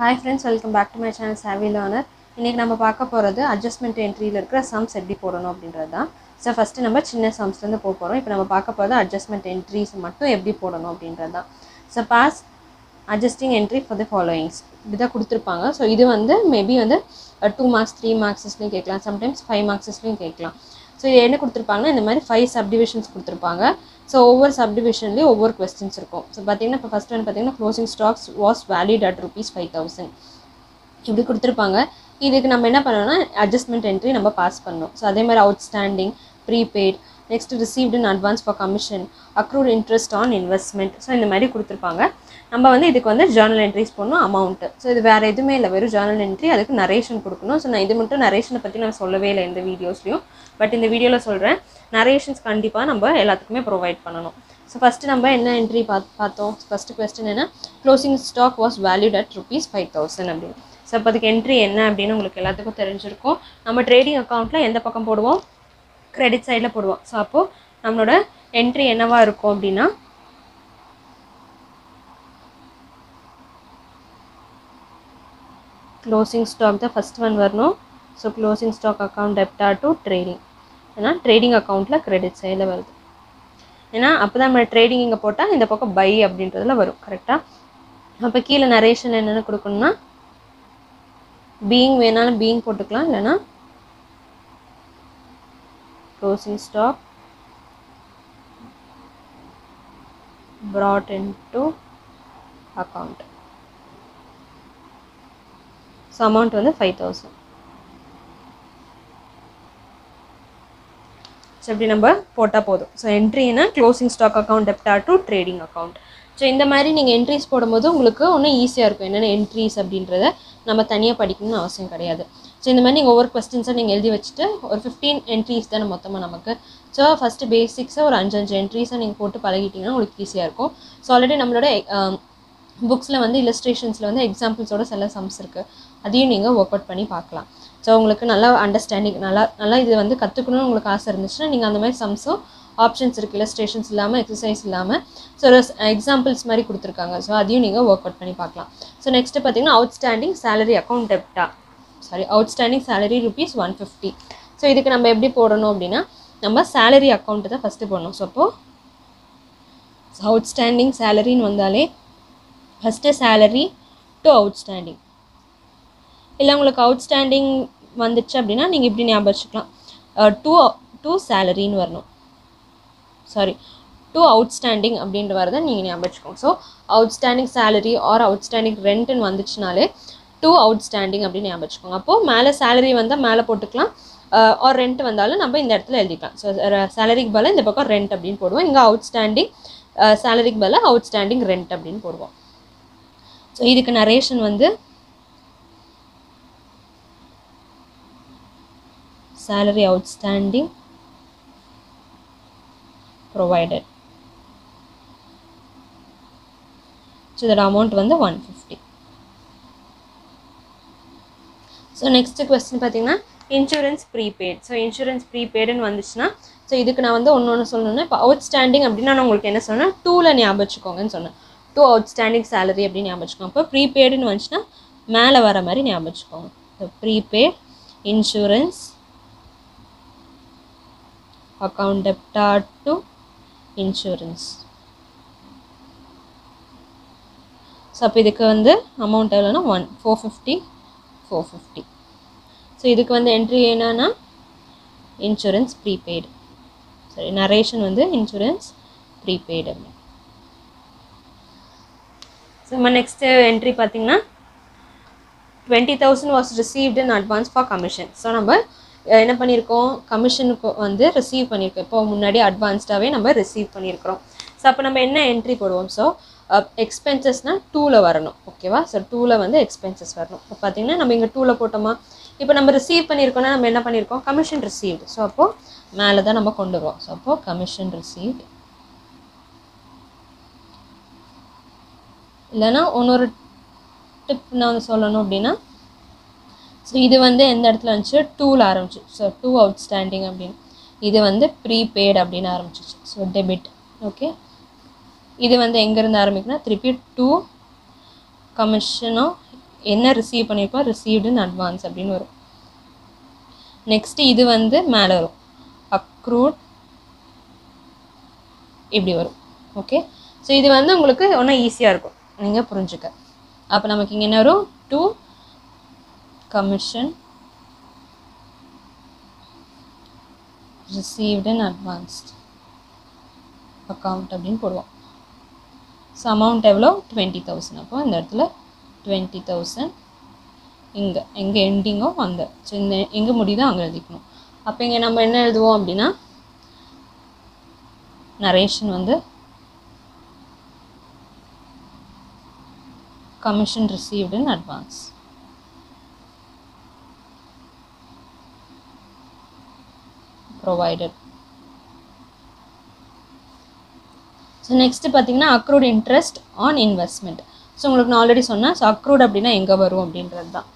Hi friends welcome back to my channel savvy learner इनके नाम पार्க்க போறது அட்ஜஸ்ட்மென்ட் என்ட்ரியில இருக்கிற சம்ஸ் எப்படி போடணும் அப்படின்றதுதான் சோ ஃபர்ஸ்ட் நம்ம சின்ன சம்ஸ்ல இருந்து போறோம் இப்போ நம்ம பார்க்க போறது அட்ஜஸ்ட்மென்ட் என்ட்ரிஸ் மட்டும் எப்படி போடணும் அப்படின்றதுதான் so pass adjusting entry for the followings இத கொடுத்திருப்பாங்க சோ இது வந்து மேபி வந்து 2 மார்க்ஸ் 3 மார்க்ஸ்லயும் கேட்கலாம் சம் டைம்ஸ் 5 மார்க்ஸ்லயும் கேட்கலாம் சோ இது என்ன கொடுத்திருப்பாங்கன்னா இந்த மாதிரி 5 சப் டிவிஷன்ஸ் கொடுத்திருப்பாங்க சோ ஒவ்வொரு சப் டிவிஷன்லயே ஒவ்வொரு क्वेश्चंस இருக்கும் சோ பாத்தீங்கன்னா இப்ப ஃபர்ஸ்ட் ஒன் பாத்தீங்கன்னா closing stocks was valued at ₹5000 இப்படி கொடுத்திருப்பாங்க இதுக்கு நம்ம என்ன பண்ணனும்னா அட்ஜஸ்ட்மென்ட் என்ட்ரி நம்ம பாஸ் பண்ணனும் சோ அதே மாதிரி outstanding prepaid next received in advance for commission accrued interest on investment so இந்த மாதிரி கொடுத்திருப்பாங்க நம்ம வந்து இதுக்கு வந்து ஜர்னல் என்ட்ரிஸ் பண்ணனும் அமௌண்ட் சோ இது வேற எதுமே இல்ல வெறும் ஜர்னல் என்ட்ரி அதுக்கு நரேஷன் கொடுக்கணும் சோ நான் இது மட்டும் நரேஷனை பத்தி நான் சொல்லவே இல்ல இந்த வீடியோஸ்லயும் பட் இந்த வீடியோல சொல்றேன் நரேஷன்ஸ் கண்டிப்பா நம்ம எல்லாத்துக்குமே ப்ரொவைட் பண்ணனும் சோ ஃபர்ஸ்ட் நம்ம என்ன என்ட்ரி பார்த்தோம் ஃபர்ஸ்ட் क्वेश्चन என்ன closing stock was valued at ₹5000 அப்படி சோ அதுக்கு என்ட்ரி என்ன அப்படினு உங்களுக்கு எல்லாத்துக்கும் தெரிஞ்சிருக்கும் நம்ம ட்ரேடிங் அக்கவுண்ட்ல எந்த பக்கம் போடுவோம் கிரெடிட் சைடுல போடுவோம் சோ அப்போ நம்மளோட என்ட்ரி என்னவா இருக்கும் அப்படினா க்ளோசிங் ஸ்டாக் தான் ஃபர்ஸ்ட் ஒன் வரணும் சோ க்ளோசிங் ஸ்டாக் அக்கவுண்ட் டெப்ட் டு ட்ரேடிங் ஏனா ட்ரேடிங் அக்கவுண்ட்ல கிரெடிட் சைடுல வருது ஏனா அப்பதான் நம்ம ட்ரேடிங் இங்க போட்டா இந்த பக்கம் பை அப்படின்றதுல வரும் கரெக்ட்டா அப்ப கீழ நரேஷன் என்னன்னு கொடுக்கணும்னா being வேணால being போட்டுக்கலாம் இல்லனா closing stock brought into account so amount வந்து 5000 சோ இப்படி நம்ம போட்டா போதும் சோ என்ட்ரினா closing stock account debt to trading account so இந்த மாதிரி நீங்க என்ட்ரிஸ் போடும்போது உங்களுக்கு இன்னும் ஈஸியா இருக்கும் என்னன்னா என்ட்ரிஸ் அப்படின்றதை நம்ம தனியா படிக்கணும்னு அவசியம் கிடையாது சோ இந்த மாதிரி நீங்க ஒவ்வொரு क्वेश्चंस நீங்க எழுதி வச்சிட்டு ஒரு 15 என்ட்ரிஸ் தான் மொத்தமா நமக்கு சோ ஃபர்ஸ்ட் பேசிக்ஸ் ஒரு 5 என்ட்ரிஸ் நீங்க போட்டு பழகிட்டீங்கன்னா உங்களுக்கு ஈஸியா இருக்கும் சோ ஆல்ரெடி நம்மளோட புக்ஸ்ல வந்து இல்லஸ்ட்ரேஷன்ஸ்ல வந்து எக்ஸாம்பிள்ஸோட சில சம்ஸ் இருக்கு அதையும் நீங்க வொர்க் அவுட் பண்ணி பார்க்கலாம் சோ உங்களுக்கு நல்ல அண்டர்ஸ்டாண்டிங் நல்லா இது வந்து கத்துக்கணும்னு உங்களுக்கு ஆசை இருந்துச்சுன்னா நீங்க அந்த மாதிரி சம்ஸோ ஆப்ஷன்ஸ் இருக்கு இல்லஸ்ட்ரேஷன்ஸ் இல்லாம எக்ஸசைஸ் இல்லாம சோ எக்ஸாம்பிள்ஸ் மாதிரி கொடுத்திருக்காங்க சோ அதையும் நீங்க வொர்க் அவுட் பண்ணி பார்க்கலாம் சோ நெக்ஸ்ட் பாத்தீங்கன்னா outstanding salary account debt outstanding salary ₹150 so இதுக்கு நம்ம எப்படி போடணும் அப்படினா நம்ம salary account தான் ஃபர்ஸ்ட் போடணும் சோ அப்போ outstanding salary ன்னு வந்தாலே ஃபர்ஸ்ட் salary to outstanding இல்ல உங்களுக்கு outstanding வந்துச்சு அப்படினா நீங்க இப்படி ஞாபகம் வச்சுக்கலாம் to salary ன்னு வரணும் to outstanding அப்படின்ற வரத நீங்க ஞாபகம் வச்சுக்கோங்க so outstanding salary or outstanding rent ன்னு வந்துச்சுனாலே to outstanding அப்படி ஞாபகம் வச்சுக்கோங்க அப்போ மேல salary வந்தா மேல போட்டுக்கலாம் or rent வந்தாலும் நம்ம இந்த இடத்துல எழுதிக்கலாம் சோ salaryக்கு பதிலா இந்த பக்கம் rent அப்படி போடுவோம் இங்க outstanding salaryக்கு பதிலா outstanding rent அப்படி போடுவோம் சோ இதுக்கு narration வந்து salary outstanding provided so that amount வந்து 150 so next question பாத்தீங்கன்னா insurance prepaid ன்னு வந்துச்சுனா so இதுக்கு நான் வந்து ஒண்ணு சொல்லணும்னா இப்ப outstanding அப்படினா நான் உங்களுக்கு என்ன சொன்னா 2 ல ஞாபகம் வச்சுக்கோங்கன்னு சொன்னேன் to outstanding salary அப்படி ஞாபகம் வச்சுக்கோங்க அப்ப prepaid ன்னு வந்துச்சுனா மேலே வர மாதிரி ஞாபகம் வச்சுக்கோங்க so prepaid insurance account debt to insurance so இதுக்கு வந்து amount எவ்வளவுனா 450 so இதுக்கு வந்து entry என்னன்னா insurance prepaid sorry narration வந்து insurance prepaid so நம்ம next entry பாத்தீங்கன்னா 20000 was received in advance for commission so நம்ம என்ன பண்ணிருக்கோம் கமிஷனுக்கு வந்து ரிசீவ் பண்ணிருக்கோம் இப்போ முன்னாடி அட்வான்ஸ்டாவே நம்ம ரிசீவ் பண்ணிருக்கோம் சோ அப்ப நம்ம என்ன என்ட்ரி போடுவோம் சோ எக்ஸ்பென்சஸ்னா 2 ல வரணும் ஓகேவா சோ 2 ல வந்து எக்ஸ்பென்சஸ் வரணும் அப்ப பாத்தீங்கன்னா நம்ம இங்க 2 ல போட்டோமா இப்போ நம்ம ரிசீவ் பண்ணிருக்கோம்னா நம்ம என்ன பண்ணிருக்கோம் கமிஷன் ரிசீவ்ட் சோ அப்போ மேல தான் நம்ம கொண்டு வரோம் சோ அப்போ கமிஷன் ரிசீவ்ட் இல்லனா இன்னொரு டிப் நான் சொல்லணும் அப்படினா சோ இது வந்து எந்த இடத்துல வந்துச்சு 2 ல ஆரம்பிச்சிச்சு சோ 2 outstanding அப்படி இது வந்து prepaid அப்படின ஆரம்பிச்சிச்சு சோ debit ஓகே இது வந்து எங்க இருந்து ஆரம்பிக்குனா திருப்பி 2 commission என்ன ரிசீவ் பண்ணிருப்போம் ரிசீவ்டு இன் அட்வான்ஸ் அப்படினு வரும். நெக்ஸ்ட் இது வந்து மேலே வரும் அக்ரூட் இப்படி வரும். ஓகே ஸோ இது வந்து உங்களுக்கு ஒன்றும் ஈஸியாக இருக்கும் நீங்கள் புரிஞ்சுக்க. அப்போ நமக்கு இங்கே என்ன வரும் to commission received in advanced account அப்படின்னு போடுவோம். ஸோ அமௌண்ட் எவ்வளோ 20,000. அப்போ இந்த இடத்துல 20,000 இங்கே எங்கே எண்டிங்கோ அங்கே ஸோ இந்த எங்கே முடியுதோ அங்கே எழுதிக்கணும். அப்போ இங்கே நம்ம என்ன எழுதுவோம் அப்படின்னா நரேஷன் வந்து commission received in advance. Provided. So next पातीங்கன்னா accrued interest on investment. So உங்களுக்கு நான் already சொன்னேன். So accrued அப்படின்னா எங்கே வரும் அப்படின்றது தான்.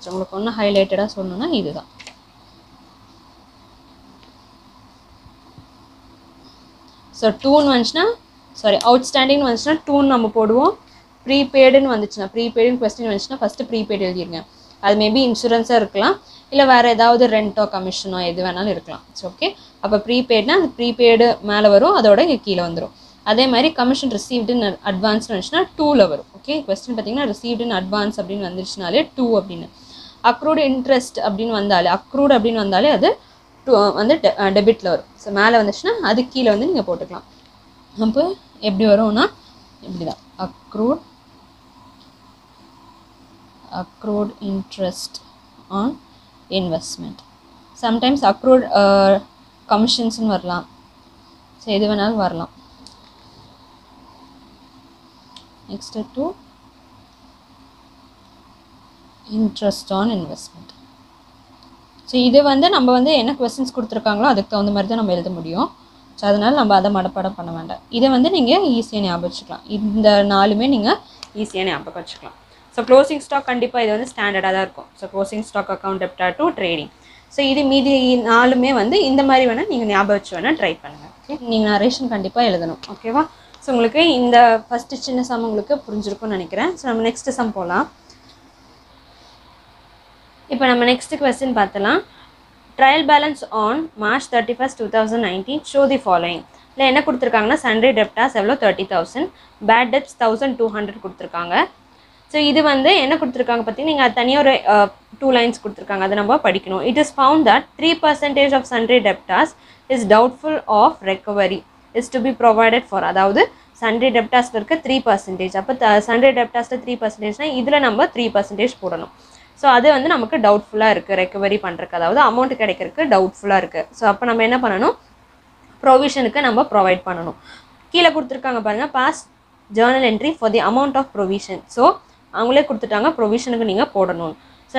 So உங்களுக்கு ஒன்று highlighted-ஆ சொல்லணும்னா இதுதான். So 2ன்னு வந்துச்சுன்னா sorry outstanding வந்துச்சுன்னா 2ன்னு நம்ம போடுவோம். ப்ரீபெய்டுன்னு வந்துச்சுன்னா ப்ரீபெய்டுன்னு question வந்துச்சுன்னா ஃபஸ்ட்டு ப்ரீபெய்டு எழுதிருங்க. அது மேபி இன்சூரன்ஸாக இருக்கலாம் இல்லை வேறு ஏதாவது ரெண்ட்டோ கமிஷனோ எது வேணாலும் இருக்கலாம். ஸோ ஓகே அப்போ ப்ரீபெய்டுனா அது ப்ரீபெய்டு மேலே வரும் அதோட இங்கே கீழே வந்துடும். அதே மாதிரி கமிஷன் ரிசீவ்டு இன் அட்வான்ஸ்னு வந்துச்சுன்னா 2ல வரும். ஓகே கொஸ்டின் பார்த்தீங்கன்னா ரிசீவ்டு இன் அட்வான்ஸ் அப்படின்னு வந்துச்சுனாலே 2 அப்படின்னு. அக்ரூடு இன்ட்ரெஸ்ட் அப்படின்னு வந்தாலே அக்ரூடு அப்படின்னு வந்தாலே அது 2 வந்து டெபிட்டில் வரும். ஸோ மேலே வந்துச்சுன்னா அது கீழே வந்து நீங்கள் போட்டுக்கலாம். அப்போ எப்படி வரும்னா இப்படி தான் accrued interest on investment. Sometimes accrued commissions ன்னு வரலாம். ஸோ எது வேணாலும் வரலாம். Next to interest on investment. So இது வந்து நம்ம வந்து என்ன கொஸ்டின்ஸ் கொடுத்துருக்காங்களோ அதுக்கு தகுந்த மாதிரி தான் நம்ம எழுத முடியும். ஸோ அதனால் நம்ம அதை மடப்பாடம் பண்ண வேண்டாம். இதை வந்து நீங்கள் ஈஸியாக ஞாபகம் வச்சுக்கலாம். இந்த நாளுமே நீங்கள் ஈஸியாக ஞாபகம் வச்சுக்கலாம். ஸோ க்ளோசிங் ஸ்டாக் கண்டிப்பாக இது வந்து ஸ்டாண்டர்டாக தான் இருக்கும். So closing stock account debtor to trading. So இது மீதி நாளுமே வந்து இந்த மாதிரி வேணால் நீங்கள் ஞாபகம் வச்சு வேணால் ட்ரை பண்ணுங்கள். ஓகே நீங்கள் நரேஷன் கண்டிப்பாக எழுதணும். ஓகேவா ஸோ உங்களுக்கு இந்த ஃபஸ்ட்டு சின்ன சம் உங்களுக்கு புரிஞ்சிருக்கும்னு நினைக்கிறேன். ஸோ நம்ம நெக்ஸ்ட்டு சம் போகலாம். இப்போ நம்ம நெக்ஸ்ட்டு கொஸ்டின் பார்த்தலாம். Trial balance on March 31, 2019 show the following. இல்லை என்ன கொடுத்துருக்காங்கன்னா சண்டே டெப்டாஸ் எவ்வளோ 30,000, பேட் டெப்ஸ் 1,200 கொடுத்துருக்காங்க. ஸோ இது வந்து என்ன கொடுத்துருக்காங்க பார்த்தீங்கன்னா நீங்கள் அது தனியாக ஒரு 2 lines கொடுத்துருக்காங்க. அதை நம்ம படிக்கணும். It is found that 3% of sundry debtors is doubtful of recovery is to be provided for. அதாவது சண்டே டெப்டாஸில் இருக்க 3%. அப்போ சண்டே டெப்டாஸில் 3%னால் இதில் நம்ம 3% போடணும். ஸோ அது வந்து நமக்கு டவுட்ஃபுல்லாக இருக்குது ரெக்கவரி பண்ணுறக்கு, அதாவது அமௌண்ட் கிடைக்கிறதுக்கு டவுட்ஃபுல்லாக இருக்குது. ஸோ அப்போ நம்ம என்ன பண்ணணும் ப்ரொவிஷனுக்கு நம்ம ப்ரொவைட் பண்ணணும். கீழே கொடுத்துருக்காங்க பாருங்கள் passed journal entry for the amount of provision. So அவங்களே கொடுத்துட்டாங்க ப்ரொவிஷனுக்கு நீங்கள் போடணும். So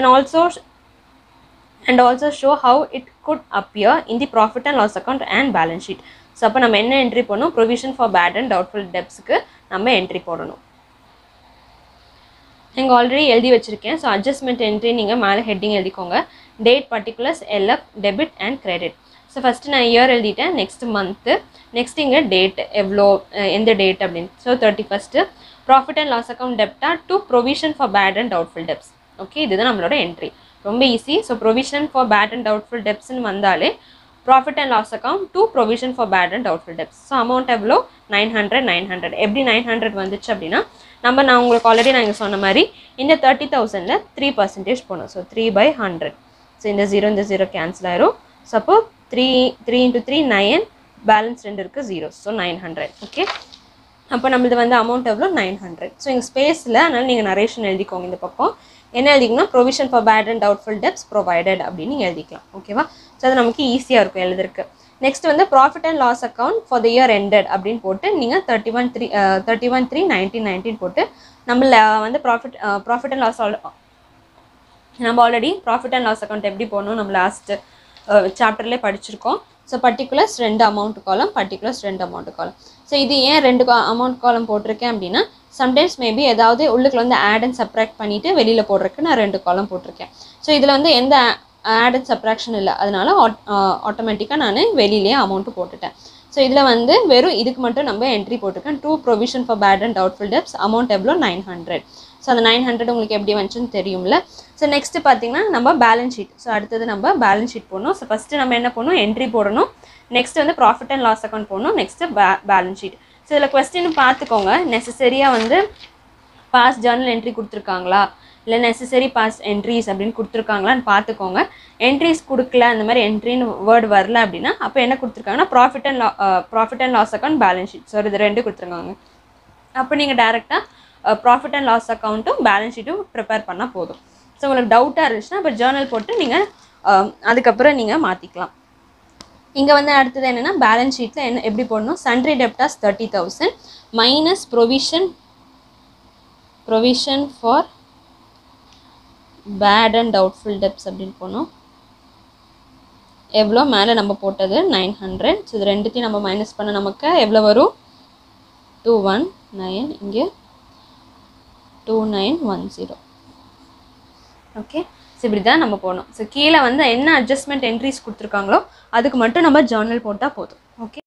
and also show how it could appear in the profit and loss account and balance sheet. So அப்போ நம்ம என்ன என்ட்ரி பண்ணணும் provision for bad and doubtful டெப்ஸுக்கு நம்ம என்ட்ரி போடணும். நீங்கள் ஆல்ரெடி எழுதி வச்சுருக்கேன். ஸோ அட்ஜஸ்ட்மெண்ட் என்ட்ரி நீங்கள் மேலே ஹெட்டிங் எழுதிக்கோங்க. Date particulars LF debit and credit. So first நான் இயர் எழுதிட்டேன். நெக்ஸ்ட் மந்த்து நெக்ஸ்ட் இங்கே டேட் எவ்வளோ எந்த டேட் அப்படின்னு. So 31st profit and loss account டெப்டா to provision for bad and doubtful debts. Okay இதுதான் நம்மளோட என்ட்ரி ரொம்ப easy. So provision for bad and doubtful டெப்ஸ்ன்னு வந்தாலே profit and loss account to provision for bad and doubtful debts. So amount எவ்வளோ 900. எப்படி 900 வந்துச்சு அப்படின்னா நம்ம நான் உங்களுக்கு ஆல்ரெடி நாங்கள் சொன்ன மாதிரி இந்த 30,000-ல் 3% போகணும். ஸோ 3/100. ஸோ இந்த ஜீரோ கேன்சல் ஆயிரும். ஸோ அப்போ 3 × 3 9, பேலன்ஸ் 2 இருக்குது 0. ஸோ 900. ஓகே அப்போ நம்மளது வந்து அமௌண்ட் எவ்வளோ 900. ஸோ எங்கள் ஸ்பேஸில் அதனால் நீங்கள் நரேஷன் எழுதிக்கோங்க. இந்த பக்கம் என்ன எழுதிக்கணும் provision for bad and doubtful debts provided அப்படின்னு நீங்கள் எழுதிக்கலாம். ஓகேவா ஸோ அது நமக்கு ஈஸியாக இருக்கும் எழுதுறதுக்கு. நெக்ஸ்ட் வந்து profit and loss account for the year ended அப்படின்னு போட்டு நீங்கள் 31/3/1919 போட்டு நம்மள வந்து ப்ராஃபிட் அண்ட் லாஸ் நம்ம already profit and loss account எப்படி போடணும் நம்ம லாஸ்ட் சாப்டர்லேயே படிச்சிருக்கோம். So particulars 2 amount column so இது ஏன் 2 அமௌண்ட் காலம் போட்டிருக்கேன் அப்படின்னா சம்டைம்ஸ் மேபி ஏதாவது உள்ளுக்குள்ள வந்து ஆட் அண்ட் சப்ராக்ட் பண்ணிவிட்டு வெளியில் போடுறதுக்கு நான் 2 காலம் போட்டிருக்கேன். ஸோ இதில் வந்து எந்த ஆட் அண்ட் சப்ராக்ஷன் இல்லை, அதனால ஆட்டோமேட்டிக்காக நான் வெளியிலேயே அமௌண்ட்டு போட்டுட்டேன். ஸோ இதில் வந்து வெறும் இதுக்கு மட்டும் நம்ம என்ட்ரி போட்டிருக்கேன். 2 provision for bad and doubtful debts amount எவ்வளோ 900. So, 900 உங்களுக்கு எப்படி வந்துன்னு தெரியும்ல. So, next பாத்தீங்கன்னா நம்ம balance sheet. So, அடுத்து நம்ம balance sheet போறோம். So, first நம்ம என்ன பண்ணனும்? Entry போடணும். Next வந்து profit and loss account போறோம். Next balance sheet. So, இதல question பாத்துக்கோங்க. Necessary வந்து past journal entry கொடுத்திருக்காங்களா? ले necessary past entries अब पातकों entries कुड़कला अंदमारी entry word वरला अब अब profit and loss account balance sheet सो इधर रेंडु कुड़त्तुरुक्कांगा अब नहीं डायरेक्टा profit and loss account balance sheet prepare पन्ना पोदुम सो उंगलुक्कु डाउट इरुंदुच्चुना अब journal पोट्टु नींगा अदुक्कप्पुरम नींगा मात्तिक्कलाम इंग वंदु अडुत्तु एन्ना balance sheet la enna एप्पडी पोडनु sundry debt as 30000 minus provision for bad and doubtful debts अब एव्लो मेल नम्बर पोट्टदु 900 सो रेंडुती नम्बर माइनस पन्ना नमक्कु एव्लो वरुम 219 इंगे 2910 ओके सो इप्पडिदा नम्बर पोडुम सो कीला वंदु एन्ना adjustment entries कुडुत्तिरुक्कांगलो अदुक्कु मट्टुम नम्बर journal पोट्टा पोदुम ओके